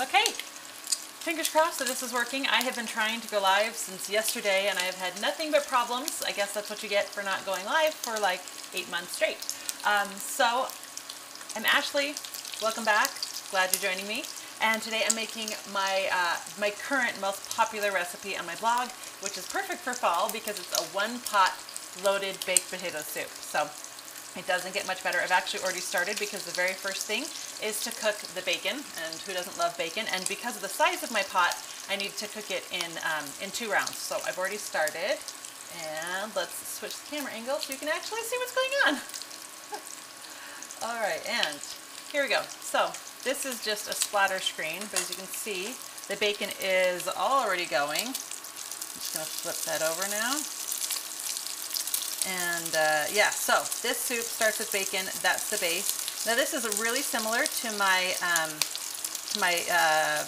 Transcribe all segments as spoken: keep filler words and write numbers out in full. Okay, fingers crossed that this is working. I have been trying to go live since yesterday and I have had nothing but problems. I guess that's what you get for not going live for like eight months straight. Um, so I'm Ashley, welcome back, glad you're joining me. And today I'm making my, uh, my current most popular recipe on my blog, which is perfect for fall because it's a one pot loaded baked potato soup. So it doesn't get much better. I've actually already started because the very first thing is to cook the bacon, and who doesn't love bacon? And because of the size of my pot, I need to cook it in, um, in two rounds. So I've already started, and let's switch the camera angle so you can actually see what's going on. All right, and here we go. So this is just a splatter screen, but as you can see, the bacon is already going. I'm just gonna flip that over now. And uh, yeah, so this soup starts with bacon. That's the base. Now this is really similar to my um, to my uh,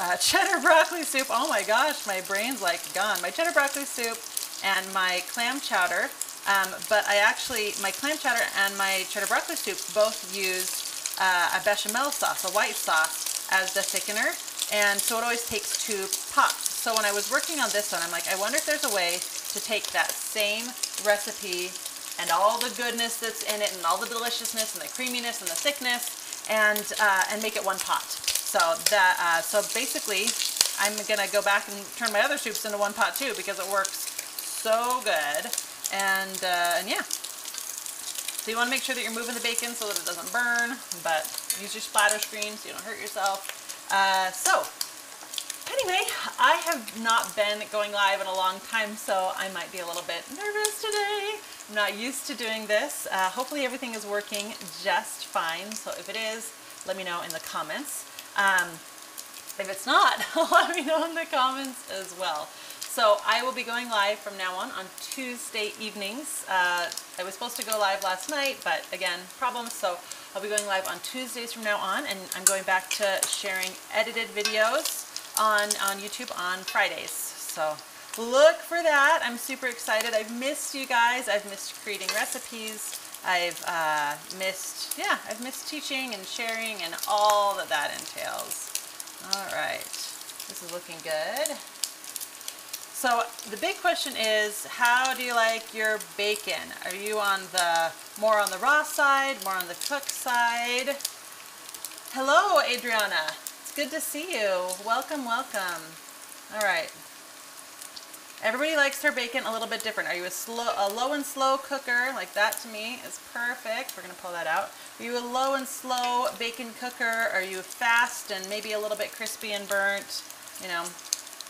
uh, cheddar broccoli soup. Oh my gosh, my brain's like gone. My cheddar broccoli soup and my clam chowder. Um, but I actually, my clam chowder and my cheddar broccoli soup both used uh, a bechamel sauce, a white sauce, as the thickener. And so it always takes two pops. So when I was working on this one, I'm like, I wonder if there's a way to take that same recipe and all the goodness that's in it and all the deliciousness and the creaminess and the thickness and uh, and make it one pot. So that uh, so basically, I'm gonna go back and turn my other soups into one pot too because it works so good. And uh, and yeah, so you want to make sure that you're moving the bacon so that it doesn't burn, but use your splatter screen so you don't hurt yourself. Uh, so anyway, I have not been going live in a long time, so I might be a little bit nervous today. I'm not used to doing this. Uh, hopefully everything is working just fine. So if it is, let me know in the comments. Um, if it's not, let me know in the comments as well. So I will be going live from now on on Tuesday evenings. Uh, I was supposed to go live last night, but again, problems. So I'll be going live on Tuesdays from now on, and I'm going back to sharing edited videos on, on YouTube on Fridays. So look for that. I'm super excited. I've missed you guys. I've missed creating recipes. I've uh, missed, yeah, I've missed teaching and sharing and all that that entails. All right, this is looking good. So the big question is, how do you like your bacon? Are you on the more on the raw side, more on the cooked side? Hello, Adriana. It's good to see you. Welcome, welcome. All right. Everybody likes their bacon a little bit different. Are you a slow, a low and slow cooker? Like that to me is perfect. We're gonna pull that out. Are you a low and slow bacon cooker? Are you fast and maybe a little bit crispy and burnt? You know.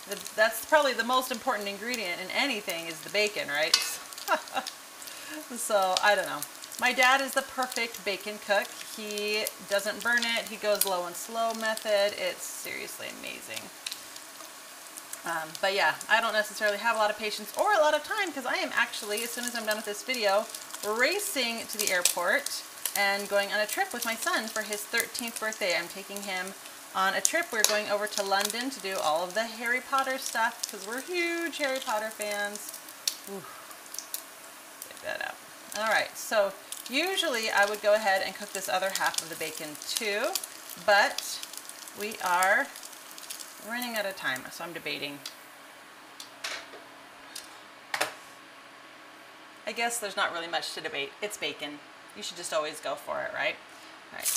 The, that's probably the most important ingredient in anything is the bacon, right? So, I don't know. My dad is the perfect bacon cook. He doesn't burn it. He goes low and slow method. It's seriously amazing. Um, but yeah, I don't necessarily have a lot of patience or a lot of time because I am actually, as soon as I'm done with this video, racing to the airport and going on a trip with my son for his thirteenth birthday. I'm taking him on a trip. We're going over to London to do all of the Harry Potter stuff because we're huge Harry Potter fans. Ooh. Take that out. All right, so usually I would go ahead and cook this other half of the bacon too, but we are running out of time, so I'm debating. I guess there's not really much to debate. It's bacon. You should just always go for it, right? All right.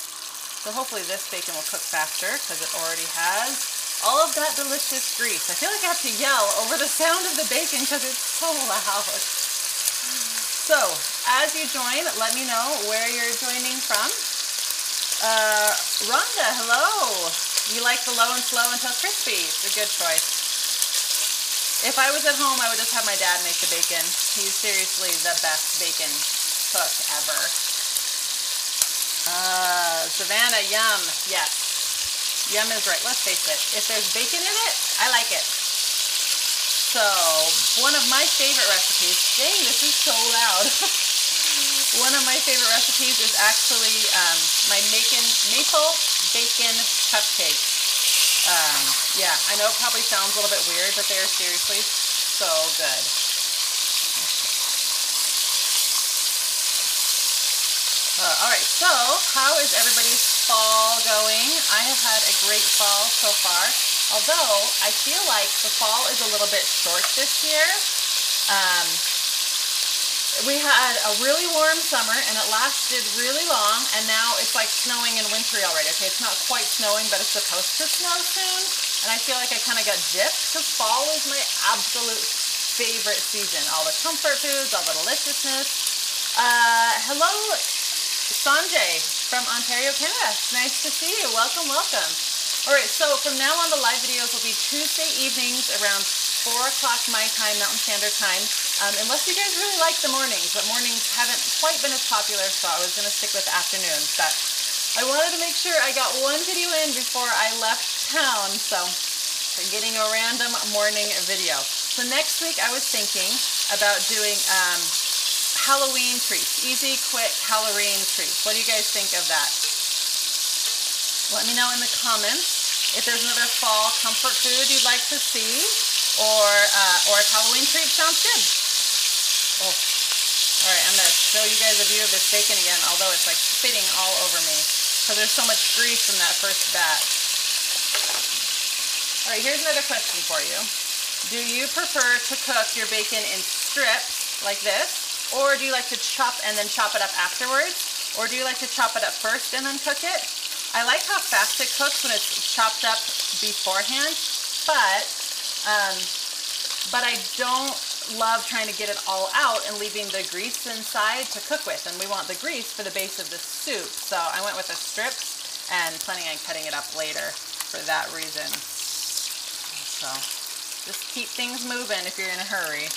So hopefully this bacon will cook faster because it already has all of that delicious grease. I feel like I have to yell over the sound of the bacon because it's so loud. So as you join, let me know where you're joining from. Uh, Rhonda, hello. You like the low and slow until crispy. It's a good choice. If I was at home, I would just have my dad make the bacon. He's seriously the best bacon cook ever. Uh, Savannah, yum. Yes. Yum is right. Let's face it. If there's bacon in it, I like it. So, one of my favorite recipes. Dang, this is so loud. One of my favorite recipes is actually um, my making, maple bacon cupcakes. Um, yeah, I know it probably sounds a little bit weird, but they are seriously so good. Uh, all right, so how is everybody's fall going? I have had a great fall so far, although I feel like the fall is a little bit short this year. Um, we had a really warm summer and it lasted really long, and now it's like snowing and wintry already. Okay, it's not quite snowing, but it's supposed to snow soon, and I feel like I kind of got gypped because fall is my absolute favorite season. All the comfort foods, all the deliciousness. Uh, hello, Sanjay from Ontario, Canada. It's nice to see you. Welcome, welcome. All right, so from now on, the live videos will be Tuesday evenings around four o'clock my time, Mountain Standard Time, um, unless you guys really like the mornings, but mornings haven't quite been as popular, so I was going to stick with afternoons, but I wanted to make sure I got one video in before I left town, so we're getting a random morning video. So next week, I was thinking about doing... Um, Halloween treats, easy, quick Halloween treats. What do you guys think of that? Let me know in the comments if there's another fall comfort food you'd like to see, or uh, or if Halloween treat sounds good. Oh, all right, I'm gonna show you guys a view of this bacon again, although it's like spitting all over me because there's so much grease in that first batch. All right, here's another question for you. Do you prefer to cook your bacon in strips like this? Or do you like to chop and then chop it up afterwards? Or do you like to chop it up first and then cook it? I like how fast it cooks when it's chopped up beforehand, but um, but I don't love trying to get it all out and leaving the grease inside to cook with. And we want the grease for the base of the soup. So I went with the strips and planning on cutting it up later for that reason. So just keep things moving if you're in a hurry.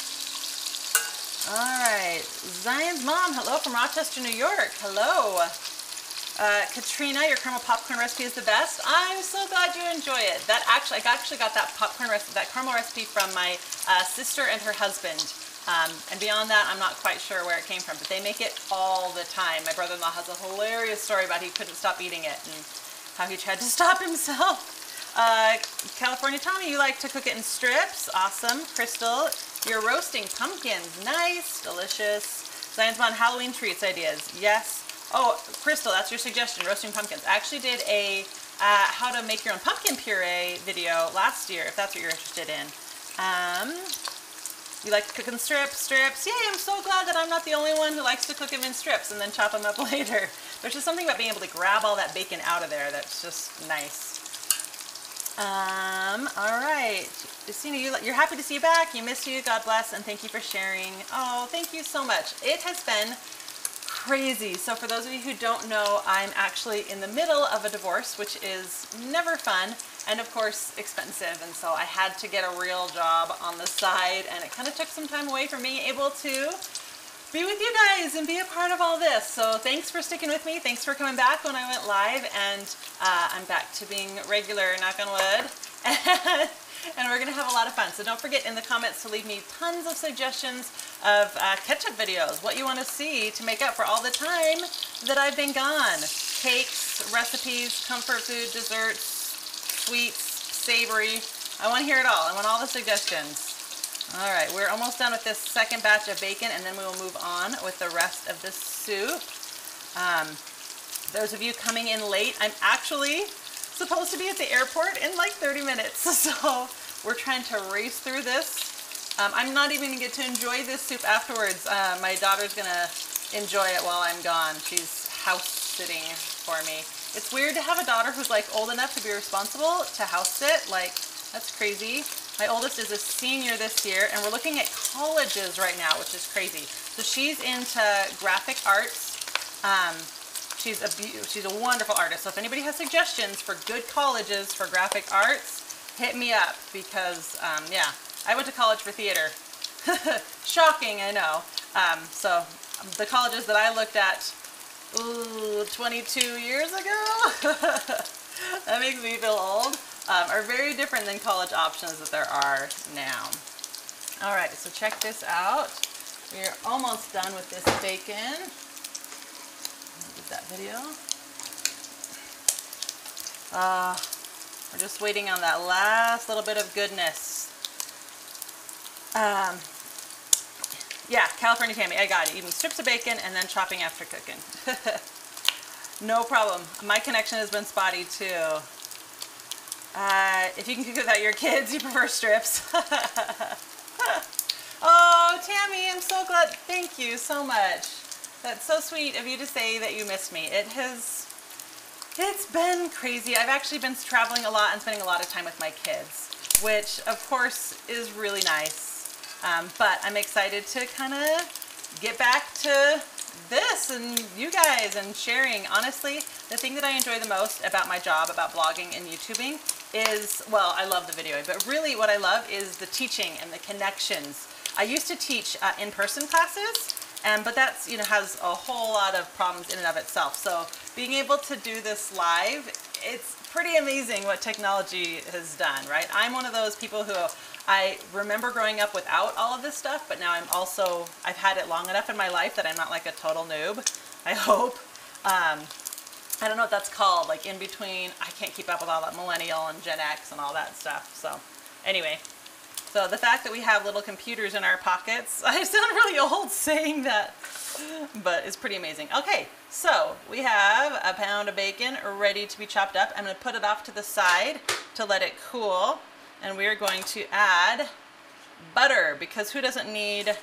Alright, Zion's mom, hello from Rochester, New York. Hello. Uh, Katrina, your caramel popcorn recipe is the best. I'm so glad you enjoy it. That actually, I actually got that popcorn recipe, that caramel recipe from my uh, sister and her husband. Um, and beyond that, I'm not quite sure where it came from, but they make it all the time. My brother-in-law has a hilarious story about he couldn't stop eating it and how he tried to stop himself. Uh, California Tommy, you like to cook it in strips. Awesome. Crystal, you're roasting pumpkins. Nice. Delicious. Zion's Mom, Halloween treats ideas. Yes. Oh, Crystal, that's your suggestion. Roasting pumpkins. I actually did a uh, how to make your own pumpkin puree video last year, if that's what you're interested in. Um, you like to cook in strips, strips. Yay, I'm so glad that I'm not the only one who likes to cook them in strips and then chop them up later. There's just something about being able to grab all that bacon out of there that's just nice. Um, all right. Justina, you, you're happy to see you back. You miss you. God bless. And thank you for sharing. Oh, thank you so much. It has been crazy. So for those of you who don't know, I'm actually in the middle of a divorce, which is never fun and of course expensive. And so I had to get a real job on the side, and it kind of took some time away from being able to be with you guys and be a part of all this. So thanks for sticking with me. Thanks for coming back when I went live, and uh, I'm back to being regular, knock on wood. And we're gonna have a lot of fun. So don't forget in the comments to leave me tons of suggestions of uh, catch-up videos, what you wanna see to make up for all the time that I've been gone. Cakes, recipes, comfort food, desserts, sweets, savory. I wanna hear it all. I want all the suggestions. All right, we're almost done with this second batch of bacon, and then we will move on with the rest of the soup. Um, those of you coming in late, I'm actually supposed to be at the airport in like thirty minutes, so we're trying to race through this. Um, I'm not even gonna get to enjoy this soup afterwards. Uh, my daughter's gonna enjoy it while I'm gone. She's house sitting for me. It's weird to have a daughter who's like old enough to be responsible to house sit. Like, that's crazy. My oldest is a senior this year, and we're looking at colleges right now, which is crazy. So she's into graphic arts. Um, she's, a she's a wonderful artist. So if anybody has suggestions for good colleges for graphic arts, hit me up, because, um, yeah, I went to college for theater. Shocking, I know. Um, so the colleges that I looked at, ooh, twenty-two years ago, that makes me feel old. Um, are very different than college options that there are now. All right, so check this out. We're almost done with this bacon. Did that video. Uh, we're just waiting on that last little bit of goodness. Um, Yeah, California Tammy, I got it. Even strips of bacon and then chopping after cooking. No problem. My connection has been spotty too. Uh, if you can cook without your kids, you prefer strips. Oh, Tammy, I'm so glad. Thank you so much. That's so sweet of you to say that you missed me. It has, it's been crazy. I've actually been traveling a lot and spending a lot of time with my kids, which of course is really nice. Um, but I'm excited to kind of get back to this and you guys and sharing. Honestly, the thing that I enjoy the most about my job, about blogging and YouTubing is, well, I love the videoing, but really what I love is the teaching and the connections. I used to teach uh, in-person classes, and but that's, you know, has a whole lot of problems in and of itself. So being able to do this live, it's pretty amazing what technology has done, right? I'm one of those people who I remember growing up without all of this stuff, but now I'm also, I've had it long enough in my life that I'm not like a total noob, I hope. Um, I don't know what that's called, like in between. I can't keep up with all that millennial and Gen X and all that stuff. So anyway, so the fact that we have little computers in our pockets, I sound really old saying that, but it's pretty amazing. Okay, so we have a pound of bacon ready to be chopped up. I'm gonna put it off to the side to let it cool. And we are going to add butter, because who doesn't need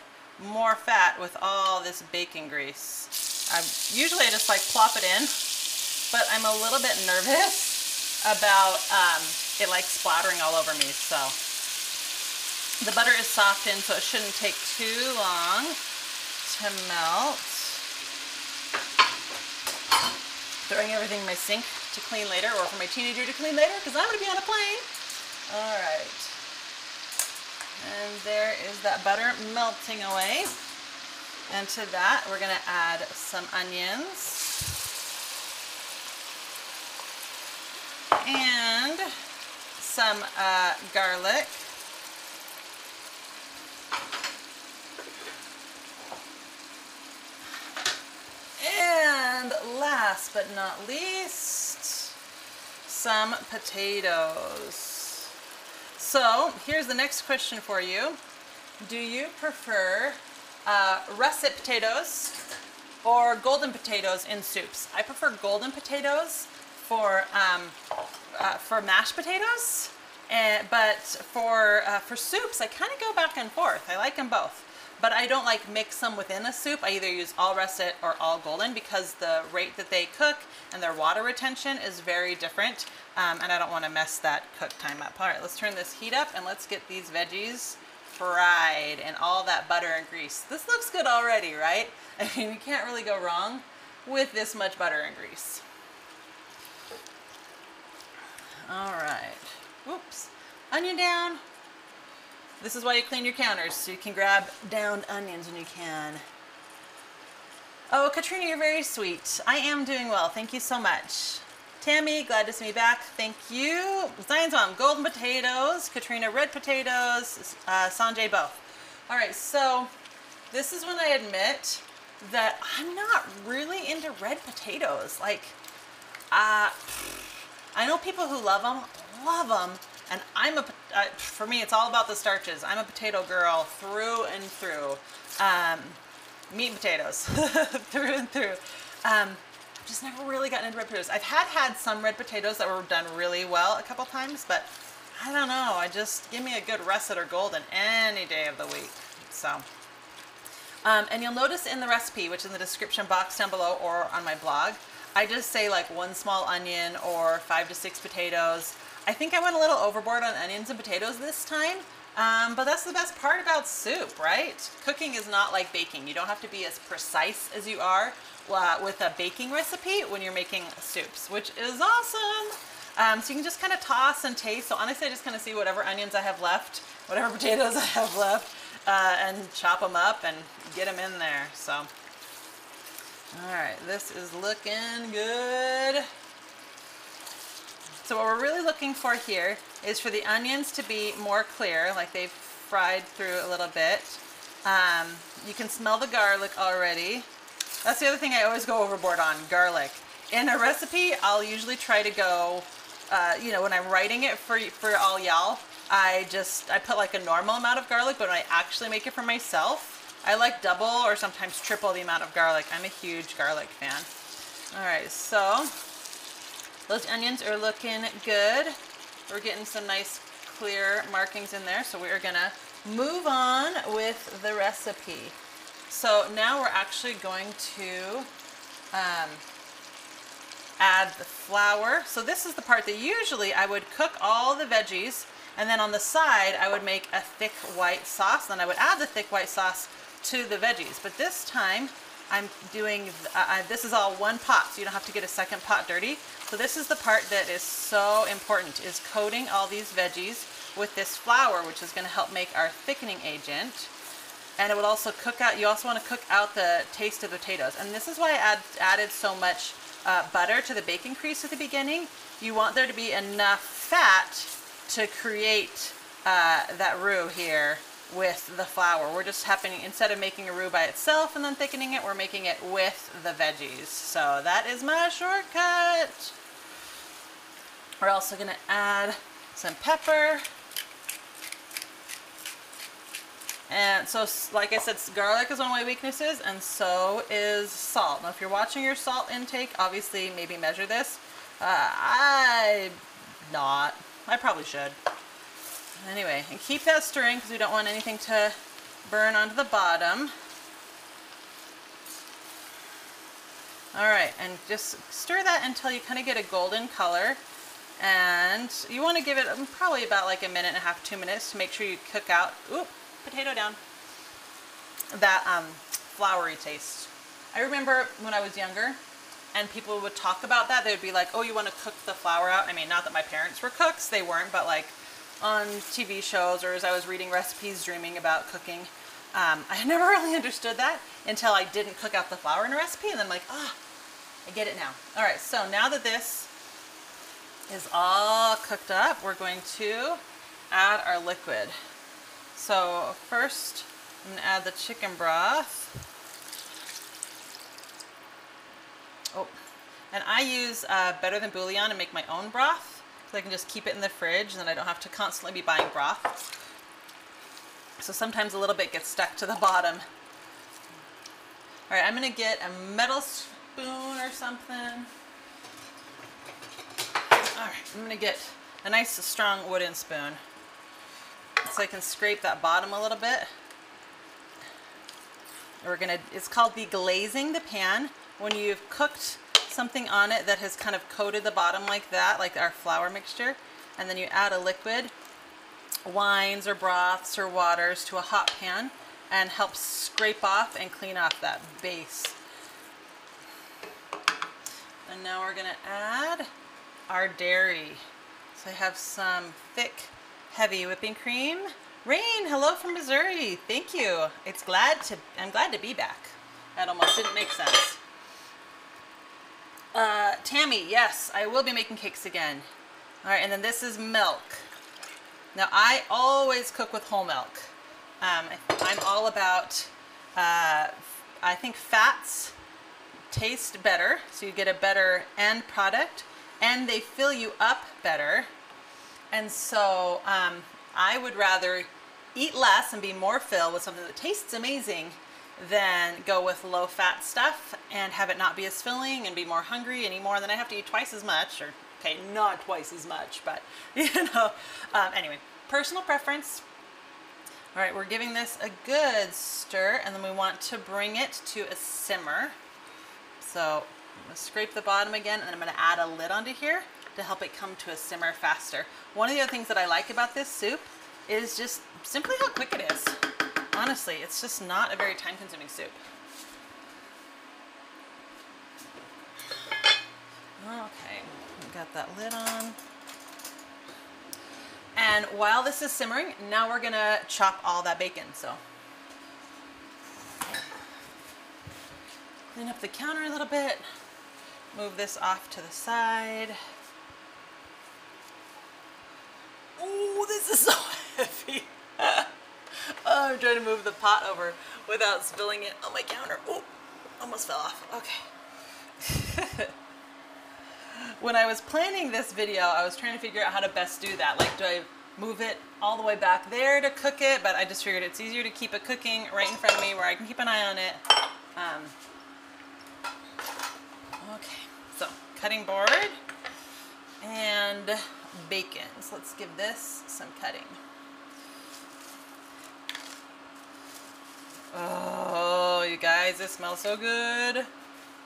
more fat with all this bacon grease? I'm, usually I just like plop it in, but I'm a little bit nervous about um, it like splattering all over me. So the butter is softened, so it shouldn't take too long to melt. Throwing everything in my sink to clean later, or for my teenager to clean later, because I'm gonna be on a plane. All right, and there is that butter melting away. And to that, we're gonna add some onions. And some uh, garlic. And last but not least, some potatoes. So here's the next question for you. Do you prefer uh, russet potatoes or golden potatoes in soups? I prefer golden potatoes for, um, uh, for mashed potatoes, and, but for, uh, for soups, I kind of go back and forth. I like them both, but I don't like mix them within a soup. I either use all russet or all golden, because the rate that they cook and their water retention is very different. Um, and I don't want to mess that cook time up. All right, let's turn this heat up and let's get these veggies fried and all that butter and grease. This looks good already, right? I mean, you can't really go wrong with this much butter and grease. All right, whoops, onion down. This is why you clean your counters, so you can grab downed onions when you can. Oh, Katrina, you're very sweet. I am doing well, thank you so much. Tammy, glad to see me back, thank you. Zion's mom, golden potatoes, Katrina, red potatoes, uh, Sanjay, both. All right, so this is when I admit that I'm not really into red potatoes. Like, uh, I know people who love them, love them, and I'm a, uh, for me, it's all about the starches. I'm a potato girl through and through. Um, meat and potatoes, through and through. Um, just never really gotten into red potatoes. I've had had some red potatoes that were done really well a couple times, but I don't know. I just, give me a good russet or golden any day of the week. So, um, and you'll notice in the recipe, which is in the description box down below or on my blog, I just say like one small onion or five to six potatoes. I think I went a little overboard on onions and potatoes this time, um, but that's the best part about soup, right? Cooking is not like baking. You don't have to be as precise as you are uh, with a baking recipe when you're making soups, which is awesome. Um, so you can just kind of toss and taste. So honestly, I just kind of see whatever onions I have left, whatever potatoes I have left, uh, and chop them up and get them in there, so. All right, this is looking good. So what we're really looking for here is for the onions to be more clear, like they've fried through a little bit. Um, you can smell the garlic already. That's the other thing I always go overboard on, garlic. In a recipe, I'll usually try to go, uh, you know, when I'm writing it for, for all y'all, I just, I put like a normal amount of garlic, but when I actually make it for myself, I like double or sometimes triple the amount of garlic. I'm a huge garlic fan. All right, so those onions are looking good. We're getting some nice clear markings in there. So we are gonna move on with the recipe. So now we're actually going to um, add the flour. So this is the part that usually I would cook all the veggies, and then on the side I would make a thick white sauce. Then I would add the thick white sauce to the veggies. But this time I'm doing, uh, I, this is all one pot, so you don't have to get a second pot dirty. So this is the part that is so important, is coating all these veggies with this flour, which is gonna help make our thickening agent. And it will also cook out, you also wanna cook out the taste of the potatoes. And this is why I add, added so much uh, butter to the bacon grease at the beginning. You want there to be enough fat to create uh, that roux here with the flour. We're just happening, instead of making a roux by itself and then thickening it, we're making it with the veggies. So that is my shortcut. We're also gonna add some pepper. And so, like I said, garlic is one of my weaknesses, and so is salt. Now, if you're watching your salt intake, obviously maybe measure this. Uh, I not, I probably should. Anyway, and keep that stirring because we don't want anything to burn onto the bottom. All right, and just stir that until you kind of get a golden color. And you want to give it probably about like a minute and a half, two minutes to make sure you cook out, oop, potato down, that um, floury taste. I remember when I was younger and people would talk about that. They would be like, oh, you want to cook the flour out? I mean, not that my parents were cooks, they weren't, but like, on T V shows or as I was reading recipes dreaming about cooking. Um, I never really understood that until I didn't cook out the flour in a recipe, and then I'm like, ah, oh, I get it now. All right, so now that this is all cooked up, we're going to add our liquid. So first, I'm gonna add the chicken broth. Oh, and I use uh, Better Than Bouillon to make my own broth. So I can just keep it in the fridge and then I don't have to constantly be buying broth. So sometimes a little bit gets stuck to the bottom. All right, I'm gonna get a metal spoon or something. All right, I'm gonna get a nice strong wooden spoon so I can scrape that bottom a little bit. We're gonna, it's called deglazing the pan. When you've cooked something on it that has kind of coated the bottom like that, like our flour mixture, and then you add a liquid, wines or broths or waters, to a hot pan and help scrape off and clean off that base. And now we're gonna add our dairy. So I have some thick, heavy whipping cream. Rain, hello from Missouri. Thank you. It's glad to, I'm glad to be back. That almost didn't make sense. Uh, Tammy, yes, I will be making cakes again. All right, and then this is milk. Now, I always cook with whole milk. Um, I'm all about, uh, I think fats taste better, so you get a better end product, and they fill you up better. And so um, I would rather eat less and be more filled with something that tastes amazing then go with low fat stuff and have it not be as filling and be more hungry anymore, and then I have to eat twice as much, or okay, not twice as much, but you know, um, anyway, personal preference. All right, we're giving this a good stir, and then we want to bring it to a simmer. So I'm gonna scrape the bottom again, and I'm gonna add a lid onto here to help it come to a simmer faster. One of the other things that I like about this soup is just simply how quick it is. Honestly, it's just not a very time-consuming soup. Okay, we've got that lid on. And while this is simmering, now we're gonna chop all that bacon, so. Clean up the counter a little bit. Move this off to the side. Oh, this is so heavy. Oh, I'm trying to move the pot over without spilling it on my counter. Oh, almost fell off. Okay. When I was planning this video, I was trying to figure out how to best do that. Like, do I move it all the way back there to cook it, but I just figured it's easier to keep it cooking right in front of me where I can keep an eye on it. Um, okay, so cutting board and bacon. So let's give this some cutting. Oh, you guys, it smells so good.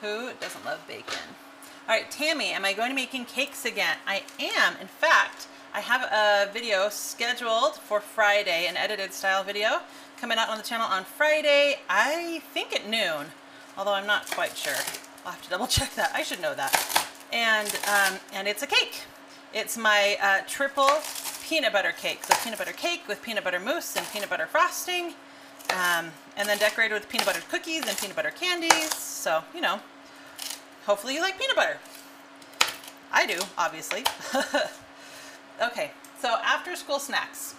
Who doesn't love bacon? All right, Tammy, am I going to be making cakes again? I am. In fact, I have a video scheduled for Friday, an edited style video coming out on the channel on Friday. I think at noon, although I'm not quite sure. I'll have to double check that. I should know that. And um, and it's a cake. It's my uh, triple peanut butter cake. So peanut butter cake with peanut butter mousse and peanut butter frosting. Um, and then decorated with peanut butter cookies and peanut butter candies. So, you know, hopefully you like peanut butter. I do, obviously. Okay, so after school snacks,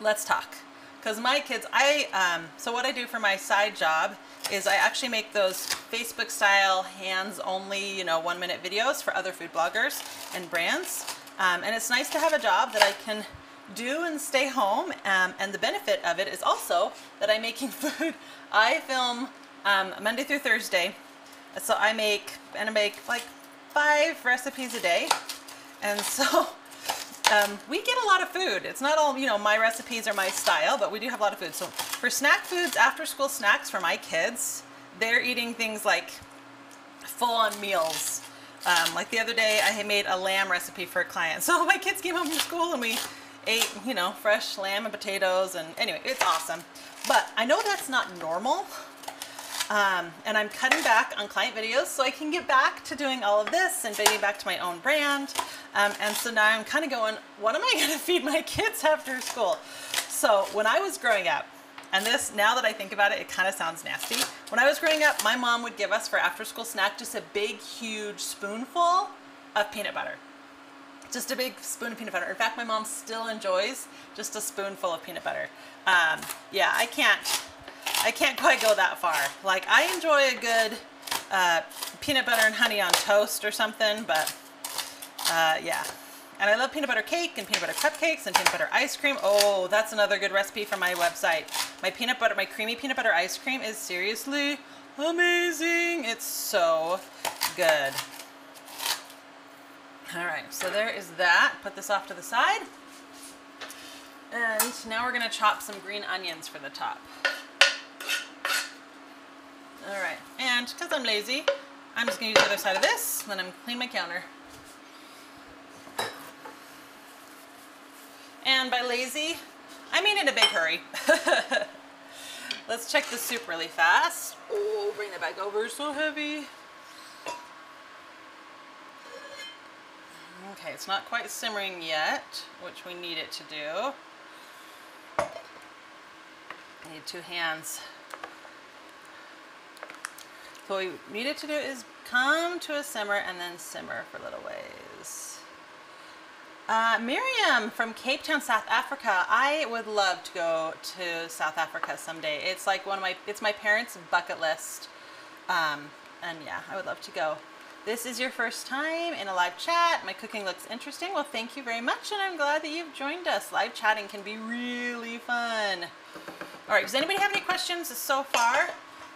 let's talk. Because my kids, I, um, so what I do for my side job is I actually make those Facebook style hands only, you know, one minute videos for other food bloggers and brands. Um, and it's nice to have a job that I can do and stay home, um, and the benefit of it is also that I'm making food. I film um, Monday through Thursday, so I make and I make like five recipes a day, and so um, we get a lot of food. It's not all, you know, my recipes or my style, but we do have a lot of food. So for snack foods, after school snacks for my kids, they're eating things like full-on meals. Um, like the other day I made a lamb recipe for a client, so my kids came home from school and we ate, you know, fresh lamb and potatoes, and anyway, it's awesome. But I know that's not normal, um, and I'm cutting back on client videos so I can get back to doing all of this and getting back to my own brand. Um, and so now I'm kind of going, what am I going to feed my kids after school? So when I was growing up, and this, now that I think about it, it kind of sounds nasty. When I was growing up, my mom would give us for after school snack just a big, huge spoonful of peanut butter. Just a big spoon of peanut butter. In fact, my mom still enjoys just a spoonful of peanut butter. Um, yeah, I can't, I can't quite go that far. Like, I enjoy a good uh, peanut butter and honey on toast or something, but uh, yeah. And I love peanut butter cake and peanut butter cupcakes and peanut butter ice cream. Oh, that's another good recipe from my website. My peanut butter, my creamy peanut butter ice cream is seriously amazing. It's so good. All right, so there is that. Put this off to the side. And now we're gonna chop some green onions for the top. All right, and because I'm lazy, I'm just gonna use the other side of this, and then I'm gonna clean my counter. And by lazy, I mean in a big hurry. Let's check the soup really fast. Oh, bring that back over, so heavy. Okay, it's not quite simmering yet, which we need it to do. I need two hands. So what we need it to do is come to a simmer and then simmer for a little ways. Uh, Miriam from Cape Town, South Africa. I would love to go to South Africa someday. It's like one of my, it's my parents' bucket list. Um, and yeah, I would love to go. This is your first time in a live chat. My cooking looks interesting. Well, thank you very much, and I'm glad that you've joined us. Live chatting can be really fun. All right, does anybody have any questions so far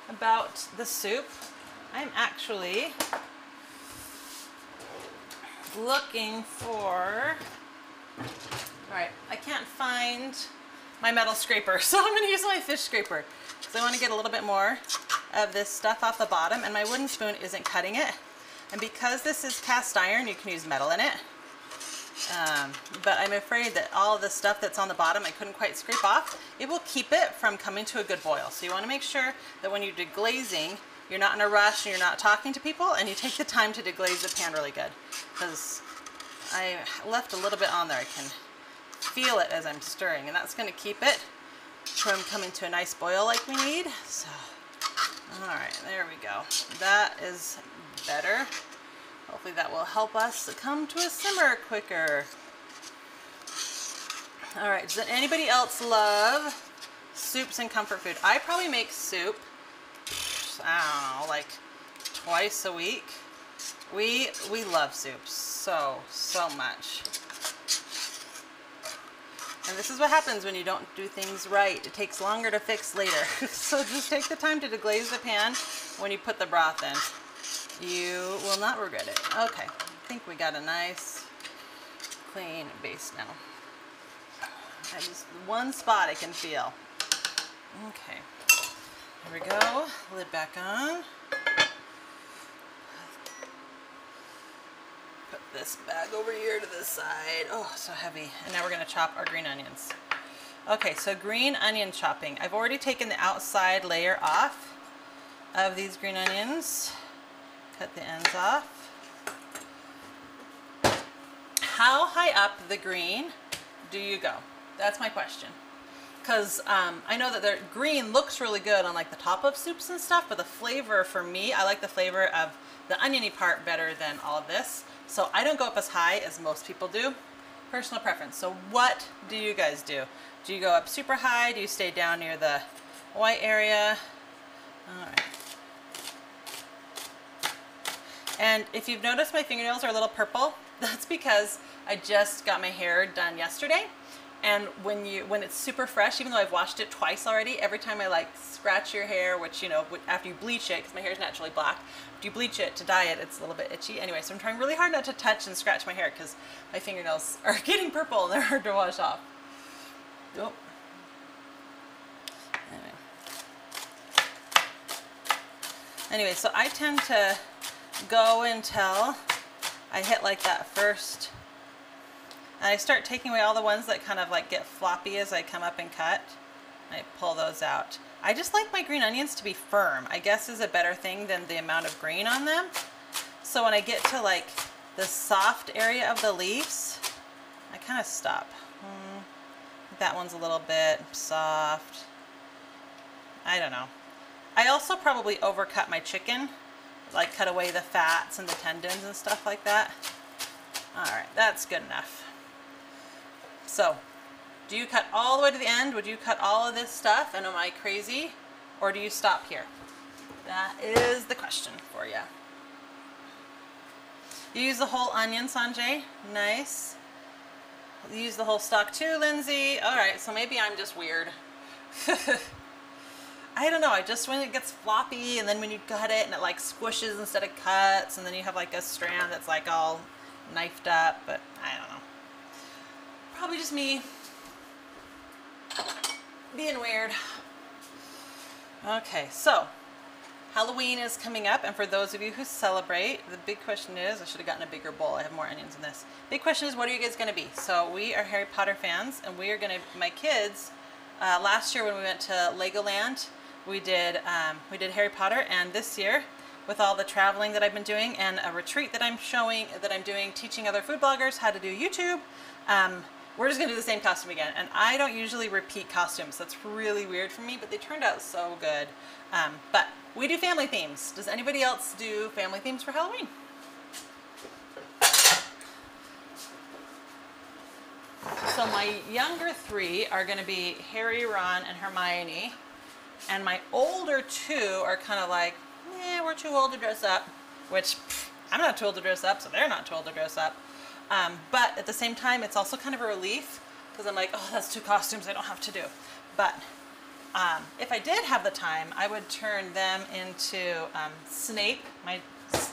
about the soup? I'm actually looking for, all right, I can't find my metal scraper, so I'm gonna use my fish scraper. So I wanna get a little bit more of this stuff off the bottom, and my wooden spoon isn't cutting it. And because this is cast iron, you can use metal in it. Um, but I'm afraid that all the stuff that's on the bottom I couldn't quite scrape off, it will keep it from coming to a good boil. So you want to make sure that when you do glazing, you're not in a rush and you're not talking to people, and you take the time to deglaze the pan really good. Because I left a little bit on there. I can feel it as I'm stirring, and that's going to keep it from coming to a nice boil like we need. So, all right, there we go. That is better. Hopefully that will help us come to a simmer quicker. All right, does anybody else love soups and comfort food? I probably make soup, I don't know, like twice a week. We, we love soups so, so much. And this is what happens when you don't do things right. It takes longer to fix later. So just take the time to deglaze the pan when you put the broth in. You will not regret it. Okay, I think we got a nice clean base now. I just one spot I can feel. Okay, here we go. Lid back on. Put this bag over here to the side. Oh, so heavy. And now we're gonna chop our green onions. Okay, so green onion chopping. I've already taken the outside layer off of these green onions. Cut the ends off. How high up the green do you go? That's my question. Because um, I know that the green looks really good on like the top of soups and stuff, but the flavor for me, I like the flavor of the oniony part better than all of this. So I don't go up as high as most people do. Personal preference. So what do you guys do? Do you go up super high? Do you stay down near the white area? All right. And if you've noticed, my fingernails are a little purple. That's because I just got my hair done yesterday. And when you when it's super fresh, even though I've washed it twice already, every time I like scratch your hair, which, you know, after you bleach it, because my hair is naturally black, if you bleach it to dye it, it's a little bit itchy. Anyway, so I'm trying really hard not to touch and scratch my hair because my fingernails are getting purple and they're hard to wash off. Oh. Anyway. Anyway, so I tend to go until I hit like that first. And I start taking away all the ones that kind of like get floppy as I come up and cut. I pull those out. I just like my green onions to be firm, I guess, is a better thing than the amount of green on them. So when I get to like the soft area of the leaves, I kind of stop. Hmm. That one's a little bit soft. I don't know. I also probably overcut my chicken, like cut away the fats and the tendons and stuff like that. All right, that's good enough. So, do you cut all the way to the end? Would you cut all of this stuff? And am I crazy? Or do you stop here? That is the question for you. You use the whole onion, Sanjay? Nice. You use the whole stalk too, Lindsay? All right, so maybe I'm just weird. I don't know, I just, when it gets floppy and then when you cut it and it like squishes instead of cuts and then you have like a strand that's like all knifed up, but I don't know. Probably just me being weird. Okay, so Halloween is coming up, and for those of you who celebrate, the big question is, I should have gotten a bigger bowl, I have more onions in this. Big question is, what are you guys gonna be? So we are Harry Potter fans, and we are gonna, my kids, uh, last year when we went to Legoland, we did, um, we did Harry Potter, and this year, with all the traveling that I've been doing and a retreat that I'm showing, that I'm doing, teaching other food bloggers how to do YouTube, um, we're just gonna do the same costume again. And I don't usually repeat costumes. That's really weird for me, but they turned out so good. Um, but we do family themes. Does anybody else do family themes for Halloween? So my younger three are gonna be Harry, Ron, and Hermione. And my older two are kind of like, eh, we're too old to dress up, which pff, I'm not too old to dress up, so they're not too old to dress up. Um, but at the same time, it's also kind of a relief because I'm like, oh, that's two costumes I don't have to do. But um, if I did have the time, I would turn them into um, Snape. My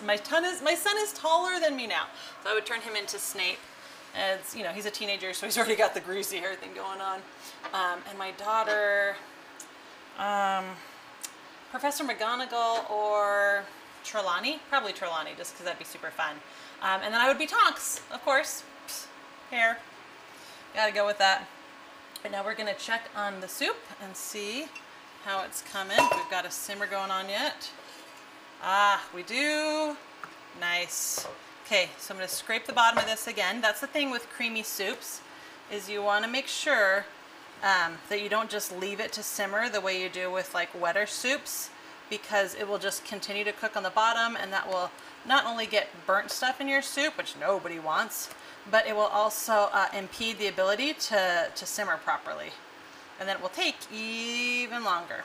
my ton is my son is taller than me now, so I would turn him into Snape. As you know, he's a teenager, so he's already got the greasy hair thing going on. Um, and my daughter, um, Professor McGonagall or Trelawney, probably Trelawney, just because that'd be super fun. Um, and then I would be Tonks, of course. Psst, hair. Gotta go with that. But now we're gonna check on the soup and see how it's coming. We've got a simmer going on yet. Ah, we do. Nice. Okay, so I'm gonna scrape the bottom of this again. That's the thing with creamy soups, is you wanna make sure um, that you don't just leave it to simmer the way you do with like wetter soups, because it will just continue to cook on the bottom, and that will not only get burnt stuff in your soup, which nobody wants, but it will also uh, impede the ability to, to simmer properly. And then it will take even longer.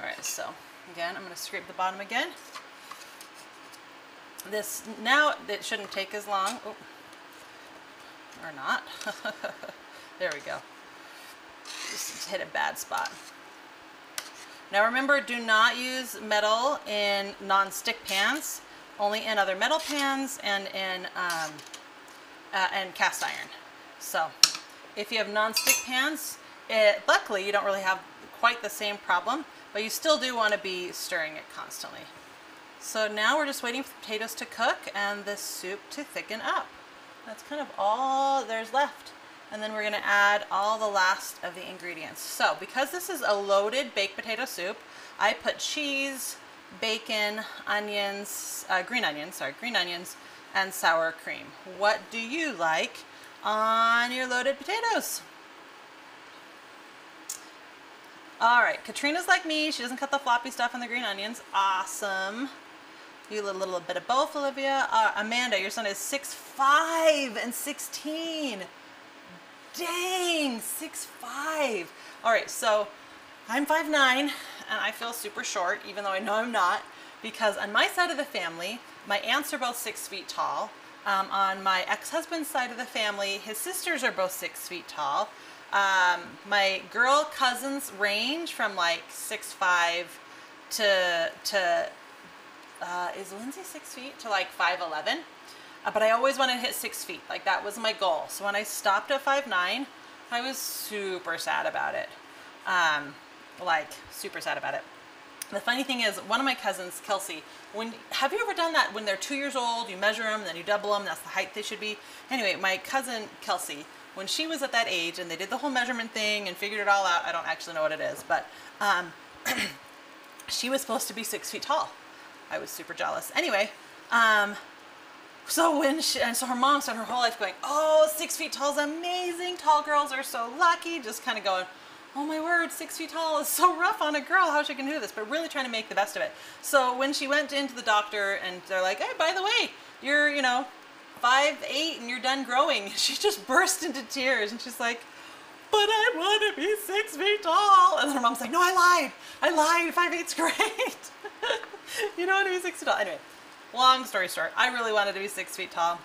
All right, so again, I'm gonna scrape the bottom again. This, now it shouldn't take as long, oh, or not. There we go. Just hit a bad spot. Now remember, do not use metal in non-stick pans, only in other metal pans and in um, uh, and cast iron. So if you have non-stick pans, it, luckily you don't really have quite the same problem, but you still do want to be stirring it constantly. So now we're just waiting for the potatoes to cook and the soup to thicken up. That's kind of all there's left. And then we're going to add all the last of the ingredients. So because this is a loaded baked potato soup, I put cheese, bacon, onions, uh, green onions, sorry, green onions, and sour cream. What do you like on your loaded potatoes? All right, Katrina's like me. She doesn't cut the floppy stuff and the green onions. Awesome. You a little bit of both, Olivia. Uh, Amanda, your son is six, five, and sixteen. Dang, six five. All right, so I'm five nine, and I feel super short, even though I know I'm not, because on my side of the family, my aunts are both six feet tall. Um, on my ex-husband's side of the family, his sisters are both six feet tall. Um, my girl cousins range from like six five to, to uh, is Lindsay six feet? To like five eleven. But I always wanted to hit six feet. Like, that was my goal. So when I stopped at five nine, I was super sad about it. Um, like, super sad about it. The funny thing is, one of my cousins, Kelsey, when, have you ever done that? When they're two years old, you measure them, then you double them. That's the height they should be. Anyway, my cousin, Kelsey, when she was at that age, and they did the whole measurement thing and figured it all out. I don't actually know what it is, but um, she was supposed to be six feet tall. I was super jealous. Anyway, um... So when she, and so her mom spent her whole life going, oh, six feet tall is amazing. Tall girls are so lucky. Just kind of going, oh my word, six feet tall is so rough on a girl. How she can do this? But really trying to make the best of it. So when she went into the doctor and they're like, hey, by the way, you're, you know, five, eight and you're done growing. She just burst into tears and she's like, but I want to be six feet tall. And then her mom's like, no, I lied. I lied. Five, eight's great. You don't want to be six feet tall. Anyway. Long story short, I really wanted to be six feet tall.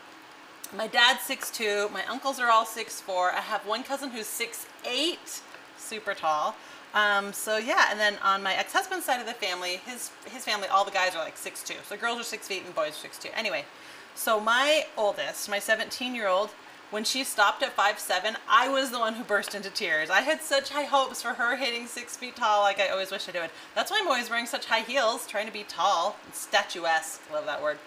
My dad's six two. My uncles are all six four. I have one cousin who's six eight, super tall. Um, so yeah, and then on my ex-husband's side of the family, his his family, all the guys are like six two. So girls are six feet and boys are six two. Anyway, so my oldest, my seventeen-year-old, when she stopped at five seven, I was the one who burst into tears. I had such high hopes for her hitting six feet tall, like I always wish I did. That's why I'm always wearing such high heels, trying to be tall and statuesque. Love that word.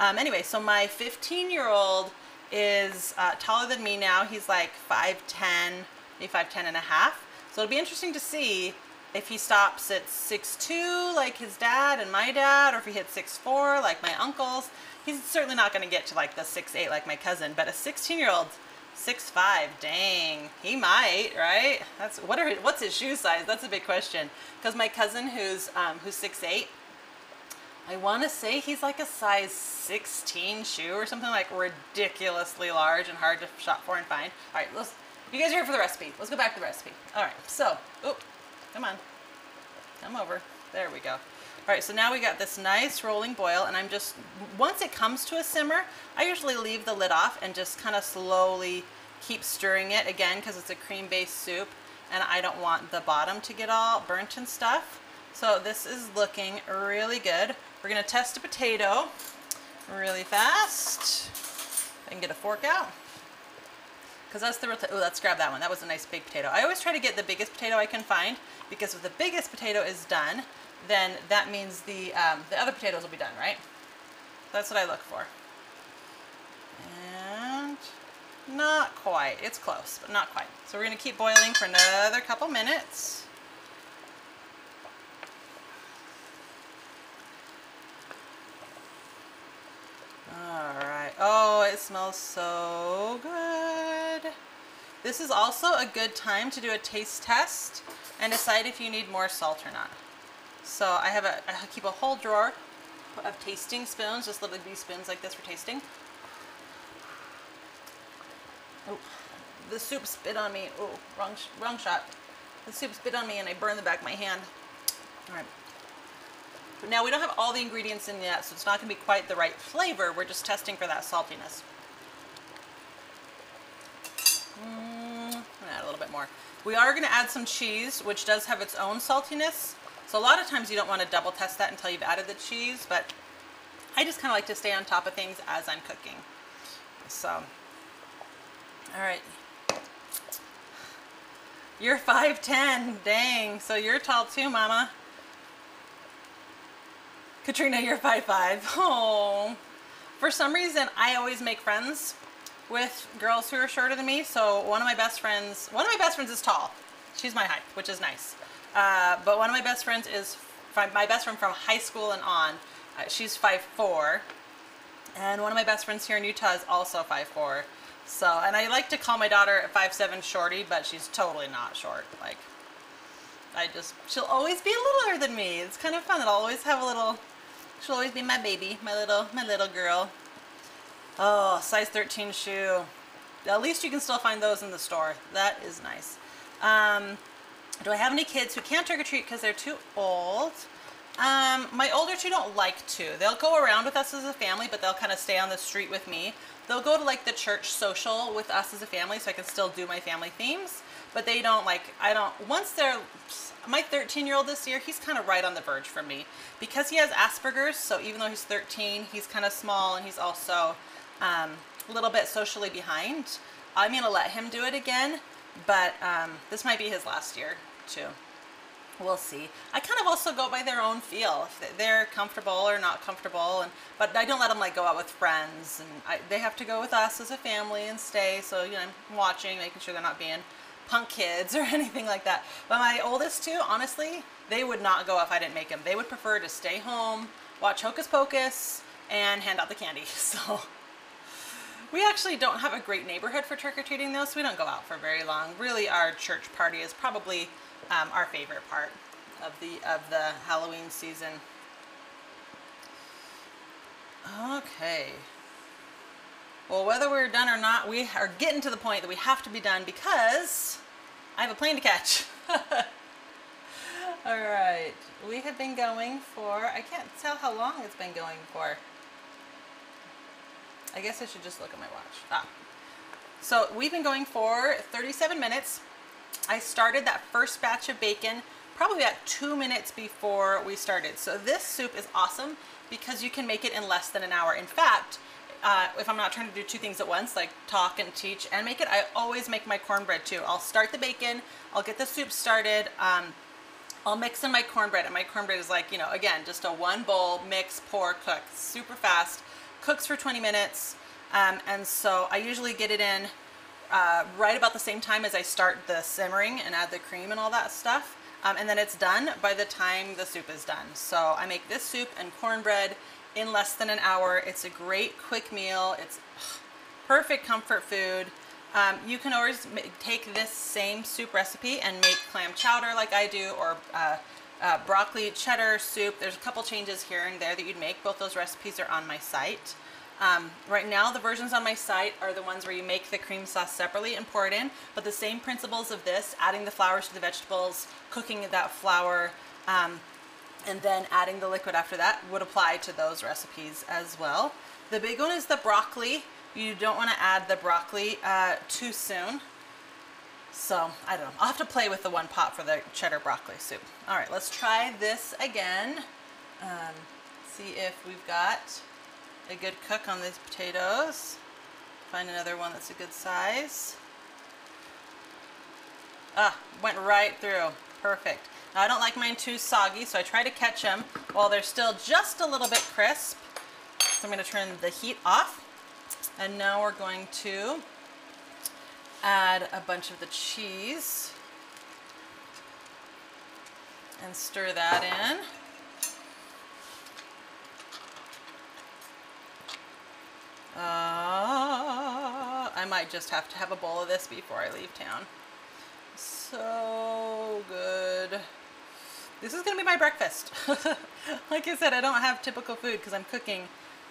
Um, anyway, so my fifteen-year-old is uh, taller than me now. He's like five ten, maybe five ten and a half. So it'll be interesting to see if he stops at six two, like his dad and my dad, or if he hits six four, like my uncles. He's certainly not going to get to like the six eight like my cousin, but a sixteen-year-old, six five, dang, he might, right? That's what are what's his shoe size? That's a big question. Because my cousin, who's um, who's six eight, I want to say he's like a size sixteen shoe or something, like ridiculously large and hard to shop for and find. All right, let's. You guys are here for the recipe. Let's go back to the recipe. All right, so, oop, come on, come over. There we go. All right, so now we got this nice rolling boil, and I'm just, once it comes to a simmer, I usually leave the lid off and just kind of slowly keep stirring it again, because it's a cream-based soup and I don't want the bottom to get all burnt and stuff. So this is looking really good. We're gonna test a potato really fast. I can get a fork out, because that's the real thing. Oh, let's grab that one. That was a nice big potato. I always try to get the biggest potato I can find, because if the biggest potato is done, then that means the, um, the other potatoes will be done, right? That's what I look for. And not quite. It's close, but not quite. So we're going to keep boiling for another couple minutes. All right. Oh, it smells so good. This is also a good time to do a taste test and decide if you need more salt or not. So I have a, I keep a whole drawer of tasting spoons, just little these spoons like this for tasting. Oh, the soup spit on me. Oh, wrong, wrong shot. The soup spit on me and I burned the back of my hand. All right. But now we don't have all the ingredients in yet, so it's not going to be quite the right flavor. We're just testing for that saltiness. Mm, bit more. We are going to add some cheese, which does have its own saltiness. So a lot of times you don't want to double test that until you've added the cheese, but I just kind of like to stay on top of things as I'm cooking. So, all right. You're five ten, dang. So you're tall too, Mama. Katrina, you're five five. Oh. For some reason, I always make friends with girls who are shorter than me. So one of my best friends, one of my best friends is tall. She's my height, which is nice. Uh, but one of my best friends is my best friend from high school and on. Uh, she's five four. And one of my best friends here in Utah is also five four. So, and I like to call my daughter at five seven shorty, but she's totally not short. Like, I just, she'll always be littler than me. It's kind of fun. I'll always have a little, she'll always be my baby, my little, my little girl. Oh, size thirteen shoe. At least you can still find those in the store. That is nice. Um, do I have any kids who can't trick or treat because they're too old? Um, my older two don't like to. They'll go around with us as a family, but they'll kind of stay on the street with me. They'll go to like the church social with us as a family, so I can still do my family themes, but they don't like, I don't, once they're, my thirteen year old this year, he's kind of right on the verge for me because he has Asperger's. So even though he's thirteen, he's kind of small and he's also um, a little bit socially behind. I'm going to let him do it again, but um, this might be his last year too. We'll see. I kind of also go by their own feel, if they're comfortable or not comfortable, and but I don't let them like go out with friends, and I, they have to go with us as a family and stay. So you know, I'm watching, making sure they're not being punk kids or anything like that. But my oldest two, honestly, they would not go if I didn't make them. They would prefer to stay home, watch Hocus Pocus, and hand out the candy. So we actually don't have a great neighborhood for trick or treating though, so we don't go out for very long. Really, our church party is probably Um, our favorite part of the of the Halloween season. Okay. Well, whether we're done or not, we are getting to the point that we have to be done because I have a plane to catch. All right. We have been going for, I can't tell how long it's been going for. I guess I should just look at my watch. Ah. So we've been going for thirty-seven minutes. I started that first batch of bacon probably about two minutes before we started. So this soup is awesome because you can make it in less than an hour. In fact, uh, if I'm not trying to do two things at once, like talk and teach and make it, I always make my cornbread too. I'll start the bacon, I'll get the soup started, um, I'll mix in my cornbread, and my cornbread is like, you know, again, just a one bowl, mix, pour, cook, super fast, cooks for twenty minutes. Um, and so I usually get it in Uh, right about the same time as I start the simmering and add the cream and all that stuff. Um, and then it's done by the time the soup is done. So I make this soup and cornbread in less than an hour. It's a great quick meal. It's ugh, perfect comfort food. Um, you can always take this same soup recipe and make clam chowder like I do, or uh, uh, broccoli cheddar soup. There's a couple changes here and there that you'd make. Both those recipes are on my site. Um, right now, the versions on my site are the ones where you make the cream sauce separately and pour it in, but the same principles of this, adding the flours to the vegetables, cooking that flour, um, and then adding the liquid after that would apply to those recipes as well. The big one is the broccoli. You don't want to add the broccoli uh, too soon. So, I don't know. I'll have to play with the one pot for the cheddar broccoli soup. All right, let's try this again. Um, see if we've got a good cook on these potatoes. Find another one that's a good size. Ah, went right through. Perfect. Now I don't like mine too soggy, so I try to catch them while they're still just a little bit crisp. So I'm going to turn the heat off. And now we're going to add a bunch of the cheese and stir that in. Uh, I might just have to have a bowl of this before I leave town. So good. This is going to be my breakfast. Like I said, I don't have typical food because I'm cooking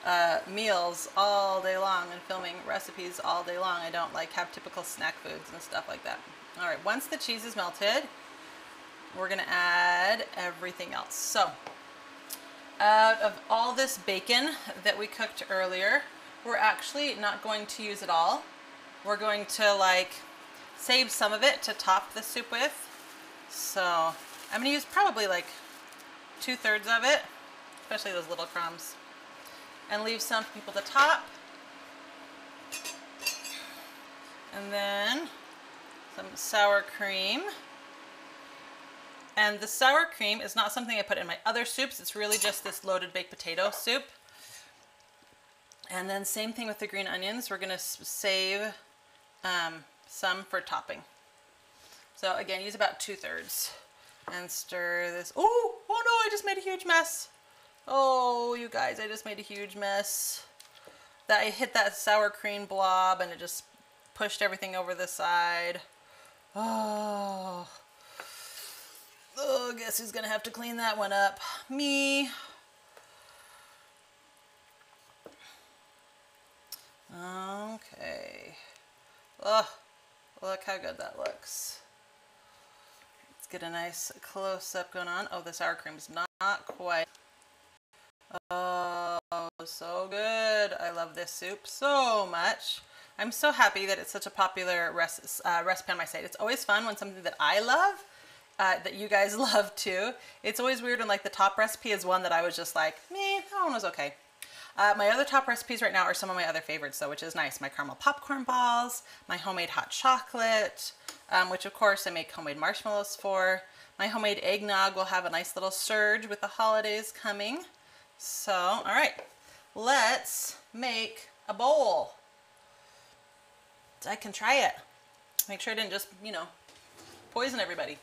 uh, meals all day long and filming recipes all day long. I don't like have typical snack foods and stuff like that. All right. Once the cheese is melted, we're going to add everything else. So out of all this bacon that we cooked earlier, we're actually not going to use it all. We're going to like save some of it to top the soup with. So I'm gonna use probably like two thirds of it, especially those little crumbs, and leave some for people to top. And then some sour cream. And the sour cream is not something I put in my other soups. It's really just this loaded baked potato soup. And then same thing with the green onions. We're gonna save um, some for topping. So again, use about two thirds and stir this. Oh, oh no, I just made a huge mess. Oh, you guys, I just made a huge mess. That I hit that sour cream blob and it just pushed everything over the side. Oh, oh guess who's gonna have to clean that one up? Me. Okay. Oh, look how good that looks. Let's get a nice close up going on. Oh, the sour cream's not, not quite. Oh, so good. I love this soup so much. I'm so happy that it's such a popular res uh, recipe on my site. It's always fun when something that I love, uh, that you guys love too. It's always weird when like the top recipe is one that I was just like, meh, that one was okay. Uh, my other top recipes right now are some of my other favorites though, which is nice. My caramel popcorn balls, my homemade hot chocolate, um, which of course I make homemade marshmallows for. My homemade eggnog will have a nice little surge with the holidays coming. So, all right, let's make a bowl. I can try it. Make sure I didn't just, you know, poison everybody.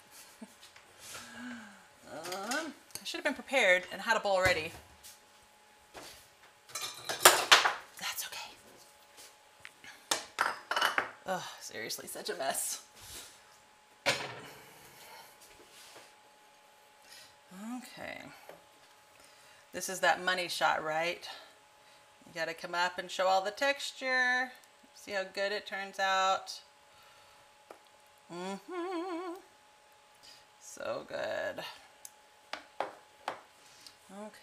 um, I should have been prepared and had a bowl ready. That's okay. Oh, seriously, such a mess. Okay. This is that money shot, right? You gotta come up and show all the texture. See how good it turns out. Mm-hmm. So good.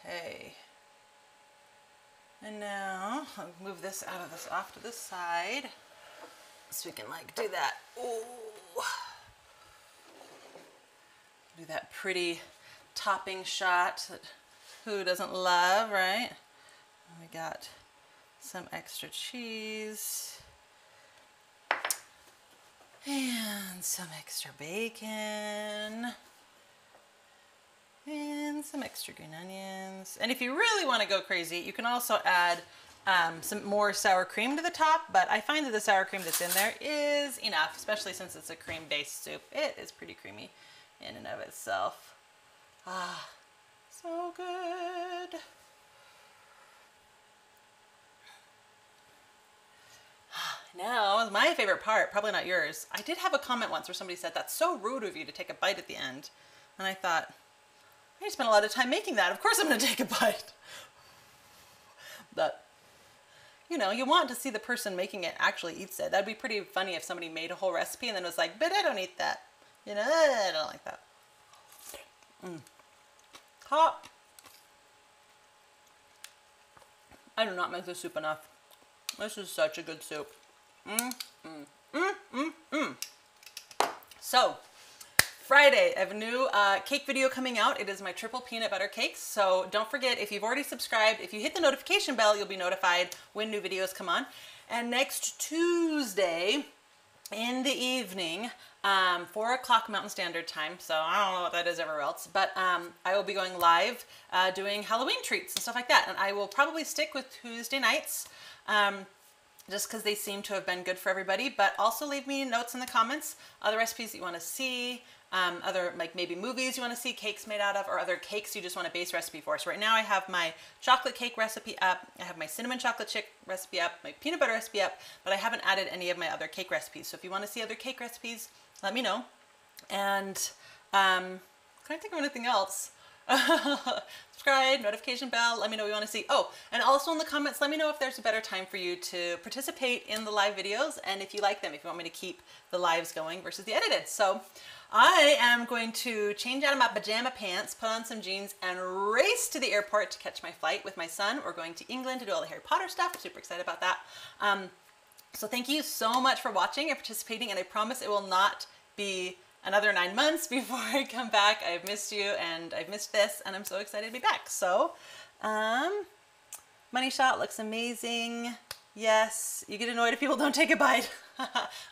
Okay. And now I'll move this out of this off to the side so we can like do that. Ooh. Do that pretty topping shot that who doesn't love, right? And we got some extra cheese. And some extra bacon. And some extra green onions. And if you really want to go crazy, you can also add um, some more sour cream to the top, but I find that the sour cream that's in there is enough, especially since it's a cream-based soup. It is pretty creamy in and of itself. Ah, so good. Now, my favorite part, probably not yours. I did have a comment once where somebody said, that's so rude of you to take a bite at the end. And I thought, I spent a lot of time making that. Of course I'm going to take a bite. But, you know, you want to see the person making it actually eats it. That'd be pretty funny if somebody made a whole recipe and then was like, but I don't eat that. You know, I don't like that. Mm. Hot. I do not make this soup enough. This is such a good soup. Mm, mm, mm, mm, mm. So Friday, I have a new uh, cake video coming out. It is my triple peanut butter cakes. So don't forget, if you've already subscribed, if you hit the notification bell, you'll be notified when new videos come on. And next Tuesday in the evening, um, four o'clock Mountain Standard Time. So I don't know what that is everywhere else, but um, I will be going live uh, doing Halloween treats and stuff like that. And I will probably stick with Tuesday nights. Um, just because they seem to have been good for everybody, but also leave me notes in the comments, other recipes that you want to see, um, other like maybe movies you want to see cakes made out of, or other cakes you just want a base recipe for. So right now I have my chocolate cake recipe up, I have my cinnamon chocolate chip recipe up, my peanut butter recipe up, but I haven't added any of my other cake recipes. So if you want to see other cake recipes, let me know. And um, can I think of anything else? Subscribe, notification bell, let me know what you want to see. Oh, and also in the comments, let me know if there's a better time for you to participate in the live videos and if you like them, if you want me to keep the lives going versus the edited. So I am going to change out of my pajama pants, put on some jeans, and race to the airport to catch my flight with my son. We're going to England to do all the Harry Potter stuff. I'm super excited about that. Um, So thank you so much for watching and participating, and I promise it will not be another nine months before I come back. I've missed you and I've missed this, and I'm so excited to be back. So um, money shot looks amazing. Yes, you get annoyed if people don't take a bite.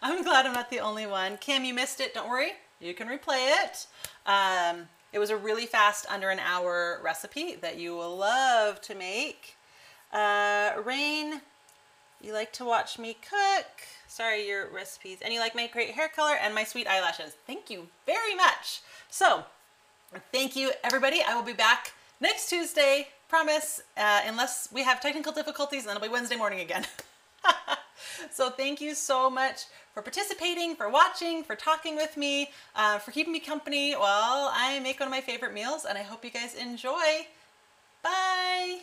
I'm glad I'm not the only one. Kim, you missed it. Don't worry. You can replay it. Um, it was a really fast under an hour recipe that you will love to make. Uh, Rain, you like to watch me cook. Sorry, your recipes. And you like my great hair color and my sweet eyelashes. Thank you very much. So thank you, everybody. I will be back next Tuesday. Promise, uh, unless we have technical difficulties, and then it'll be Wednesday morning again. So thank you so much for participating, for watching, for talking with me, uh, for keeping me company while I make one of my favorite meals, and I hope you guys enjoy. Bye.